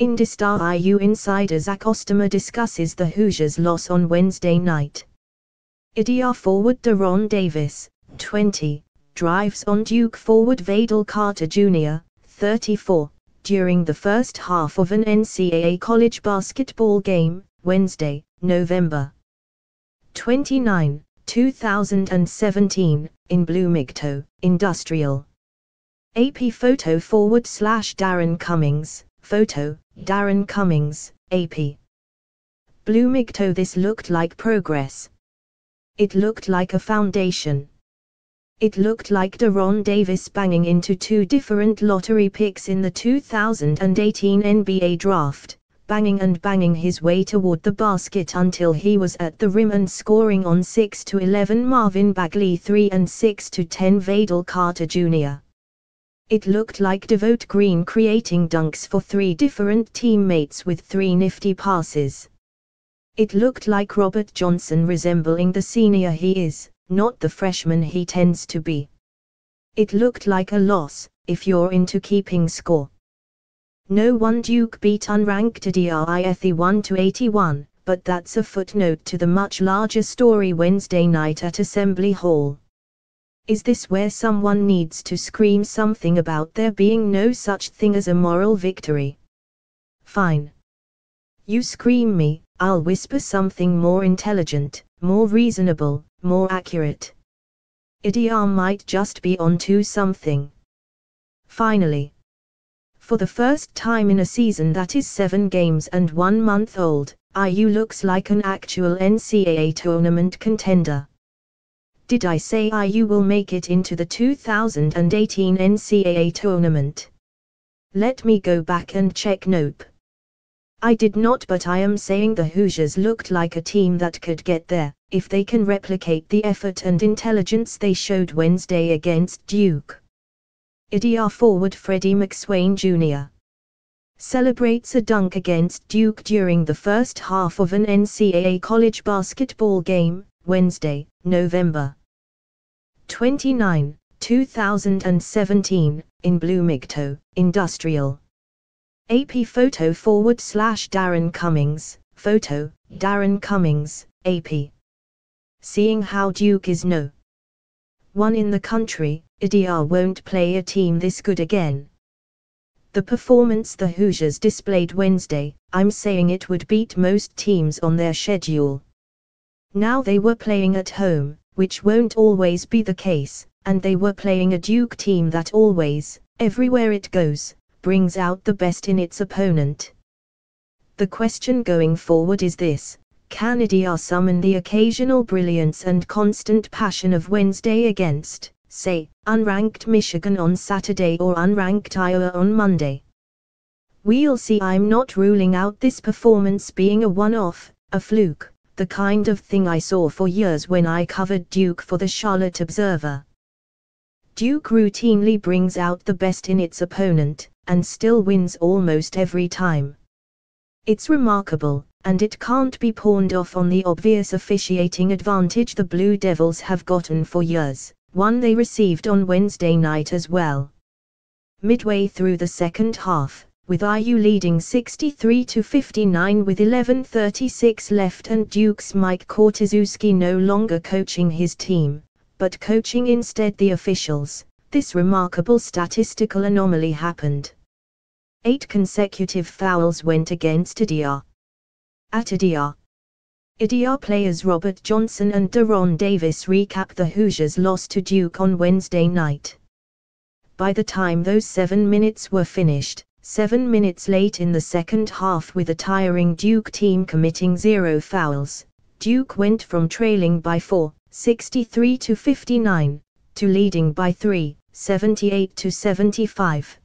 IndyStar IU insider Zach Osterman discusses the Hoosiers' loss on Wednesday night. IDR forward DeRon Davis, 20, drives on Duke forward Vadal Carter Jr., 34, during the first half of an NCAA college basketball game, Wednesday, November 29, 2017, in Bloomington, Industrial. AP photo forward / Darren Cummings, photo, Darren Cummings, AP. Bloomington. This looked like progress. It looked like a foundation. It looked like DeRon Davis banging into two different lottery picks in the 2018 NBA draft, banging his way toward the basket until he was at the rim and scoring on 6-11 Marvin Bagley 3 and 6-10 Vadal Carter Jr. It looked like Devote Green creating dunks for three different teammates with three nifty passes. It looked like Robert Johnson resembling the senior he is, not the freshman he tends to be. It looked like a loss, if you're into keeping score. No one. Duke beat unranked DRIFE 1-81, but that's a footnote to the much larger story Wednesday night at Assembly Hall. Is this where someone needs to scream something about there being no such thing as a moral victory? Fine. You scream me, I'll whisper something more intelligent, more reasonable, more accurate. IDR might just be onto something. Finally. For the first time in a season that is 7 games and 1 month old, IU looks like an actual NCAA tournament contender. Did I say IU will make it into the 2018 NCAA tournament? Let me go back and check. Nope. I did not, but I am saying the Hoosiers looked like a team that could get there, if they can replicate the effort and intelligence they showed Wednesday against Duke. IDR forward Freddie McSwain Jr. celebrates a dunk against Duke during the first half of an NCAA college basketball game, Wednesday, November 29, 2017, in Bloomington, Industrial. AP photo forward / Darren Cummings, photo, Darren Cummings, AP. Seeing how Duke is no. 1 in the country, IDR won't play a team this good again. The performance the Hoosiers displayed Wednesday, I'm saying it would beat most teams on their schedule. Now they were playing at home, which won't always be the case, and they were playing a Duke team that always, everywhere it goes, brings out the best in its opponent. The question going forward is this: can IDR summon the occasional brilliance and constant passion of Wednesday against, say, unranked Michigan on Saturday or unranked Iowa on Monday? We'll see. I'm not ruling out this performance being a one-off, a fluke, the kind of thing I saw for years when I covered Duke for the Charlotte Observer. Duke routinely brings out the best in its opponent, and still wins almost every time. It's remarkable, and it can't be pawned off on the obvious officiating advantage the Blue Devils have gotten for years, one they received on Wednesday night as well. Midway through the second half, with IU leading 63-59 with 11:36 left and Duke's Mike Krzyzewski no longer coaching his team, but coaching instead the officials, this remarkable statistical anomaly happened. 8 consecutive fouls went against IDR. At IDR players Robert Johnson and DeRon Davis recap the Hoosiers' loss to Duke on Wednesday night. By the time those 7 minutes were finished, 7 minutes late in the second half with a tiring Duke team committing 0 fouls, Duke went from trailing by 4, 63-59, to leading by 3, 78-75.